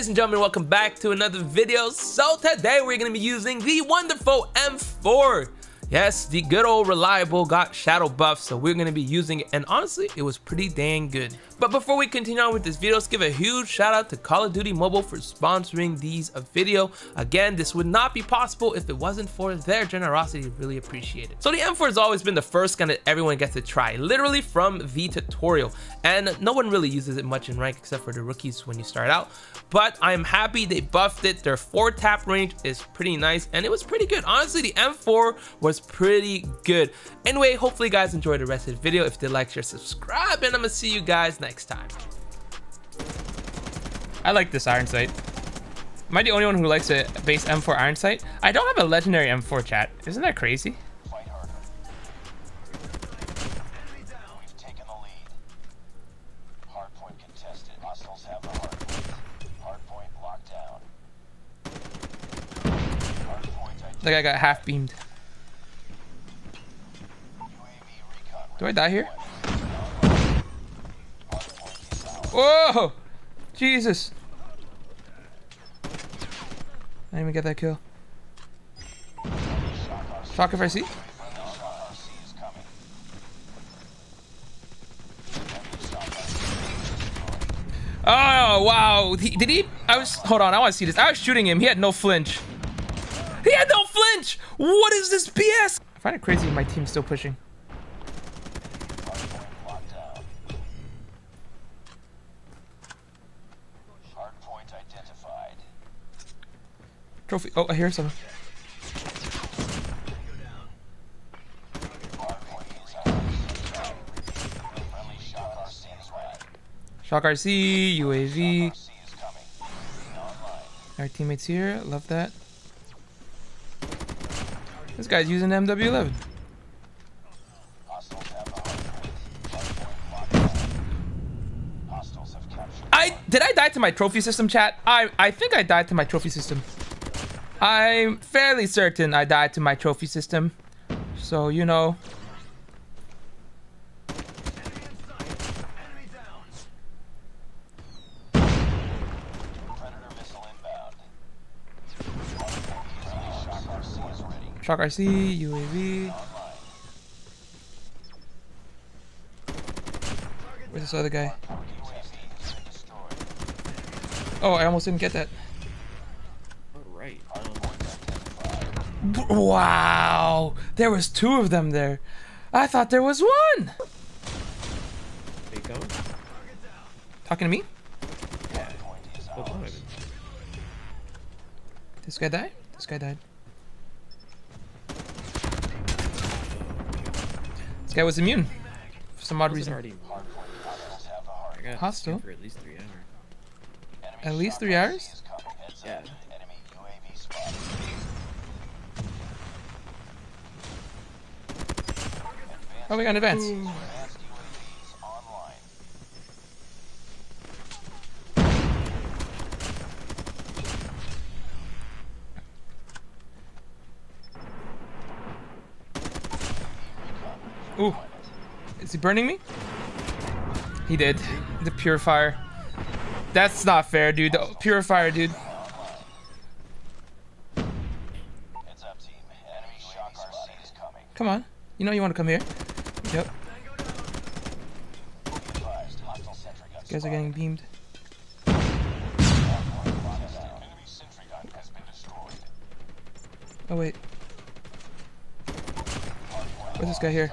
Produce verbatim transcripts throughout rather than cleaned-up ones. ladies and gentlemen, welcome back to another video. So today we're going to be using the wonderful M four. Yes, the good old reliable got shadow buff, so we're going to be using it, and honestly it was pretty dang good. But before we continue on with this video, let's give a huge shout out to Call of Duty Mobile for sponsoring these a video. Again, this would not be possible if it wasn't for their generosity. Really appreciate it. So the M four has always been the first gun that everyone gets to try, literally from the tutorial, and no one really uses it much in rank except for the rookies when you start out. But I'm happy they buffed it. Their four tap range is pretty nice, and it was pretty good. Honestly, the M four was pretty good. Anyway, hopefully you guys enjoyed the rest of the video. If you did, like, share, subscribe, and I'm gonna see you guys next time. I like this iron sight. Am I the only one who likes a base M four iron sight? I don't have a legendary M four, chat. Isn't that crazy? Like, I got half beamed. Do I die here? Whoa! Jesus! I didn't even get that kill. Shock R C? Oh, wow! He, did he? I was. Hold on, I want to see this. I was shooting him. He had no flinch. He had no flinch! What is this B S? I find it crazy my team's still pushing. Trophy. Oh, I hear something. Shock R C, U A V. Our teammates here. Love that. This guy's using M W eleven. I did I die to my trophy system, chat? I I think I died to my trophy system. I'm fairly certain I died to my trophy system, so you know. Enemy down. Predator missile inbound. Shock R C is ready. Shock R C, U A V. Where's this other guy? Oh, I almost didn't get that. Wow, there was two of them there. I thought there was one. They going? Talking to me? Yeah. Oh, this guy died? This guy died. This guy was immune for some odd reason. Already... Hostile? For at least three hours. At least three hours? Yeah. Oh, we got an advance. Ooh. Ooh. Is he burning me? He did. The Purifier. That's not fair, dude. The Purifier, dude. Come on. You know you want to come here. Yep. These guys are getting beamed. Oh wait. Where's this guy here?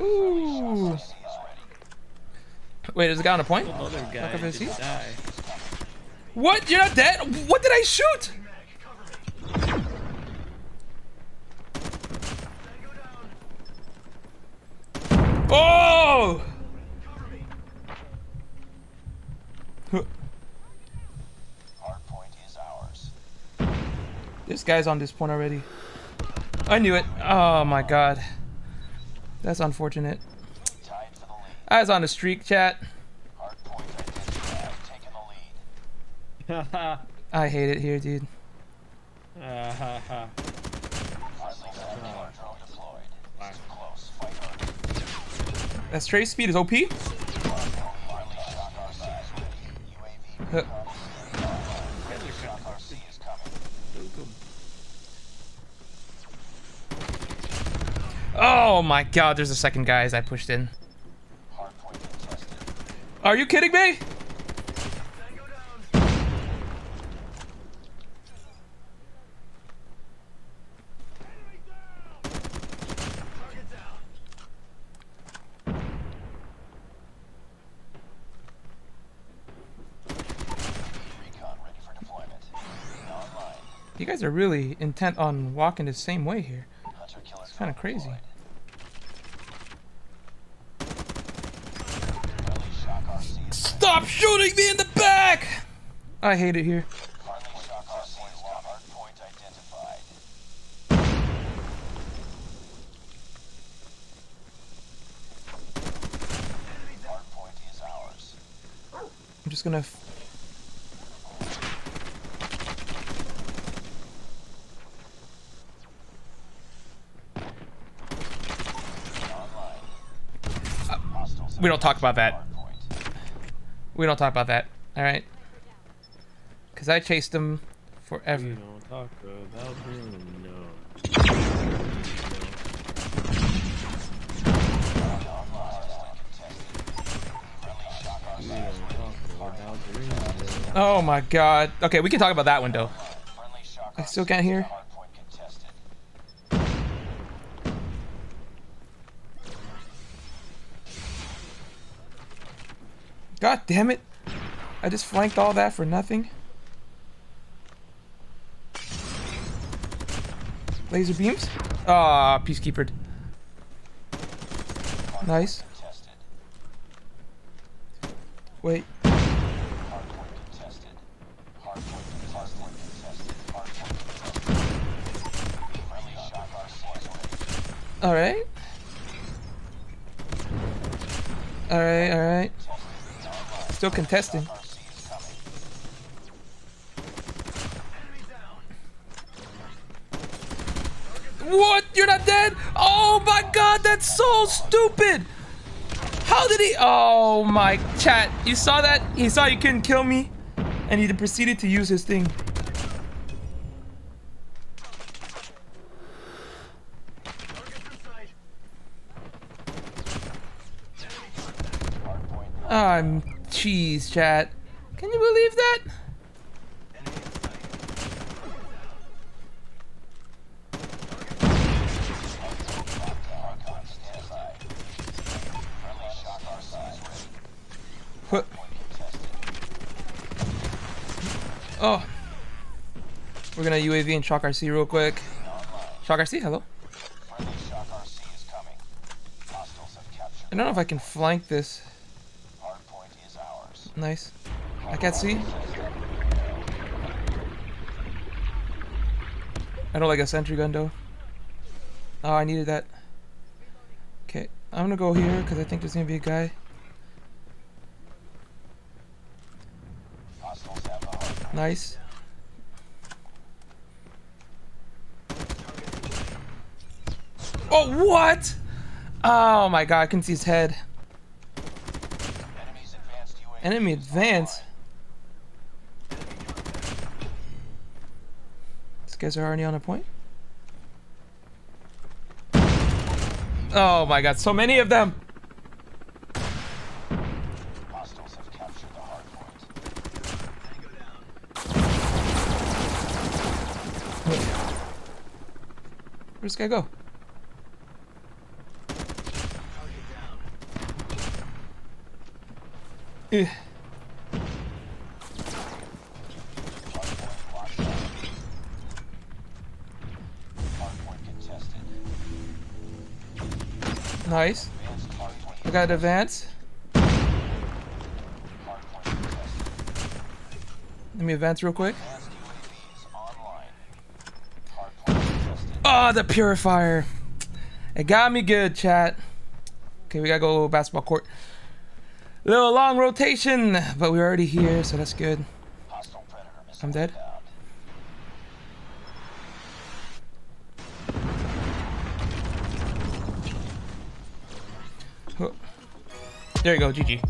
Ooh. Wait, there's a guy on a point? What? You're not dead? What did I shoot? Oh! Huh. Hard point is ours. This guy's on this point already. I knew it. Oh my god. That's unfortunate. I was on a streak, chat. I hate it here, dude. That trace speed is O P. Huh. Oh my god, there's a second guy as I pushed in. Are you kidding me? You guys are really intent on walking the same way here. It's kind of crazy. Stop shooting me in the back! I hate it here. I'm just gonna... We don't talk about that. We don't talk about that. All right. Because I chased them forever. We don't talk about him, no. Oh my god. Okay, we can talk about that one though. I still can't hear. God damn it! I just flanked all that for nothing. Laser beams? Ah, Peacekeeper. Nice. Wait. Alright. Alright, alright. Still contesting. What? You're not dead? Oh my god, that's so stupid! How did he? Oh my chat, you saw that? He saw you couldn't kill me and he proceeded to use his thing. I'm Jeez, chat. Can you believe that? What? Oh. We're gonna U A V and Shock R C real quick. Shock R C, hello. I don't know if I can flank this. Nice. I can't see. I don't like a sentry gun though. Oh, I needed that. Okay, I'm gonna go here because I think there's gonna be a guy. Nice. Oh, what? Oh my god, I couldn't see his head. Enemy advance. These guys are already on a point. Oh my god, so many of them. Hostiles have captured the hard point. Where'd this guy go? Ugh. Nice. I got an advance. Let me advance real quick. Oh, the Purifier. It got me good, chat. Okay, we gotta go basketball court. Little long rotation, but we're already here, so that's good. I'm dead. Oh. There you go, G G.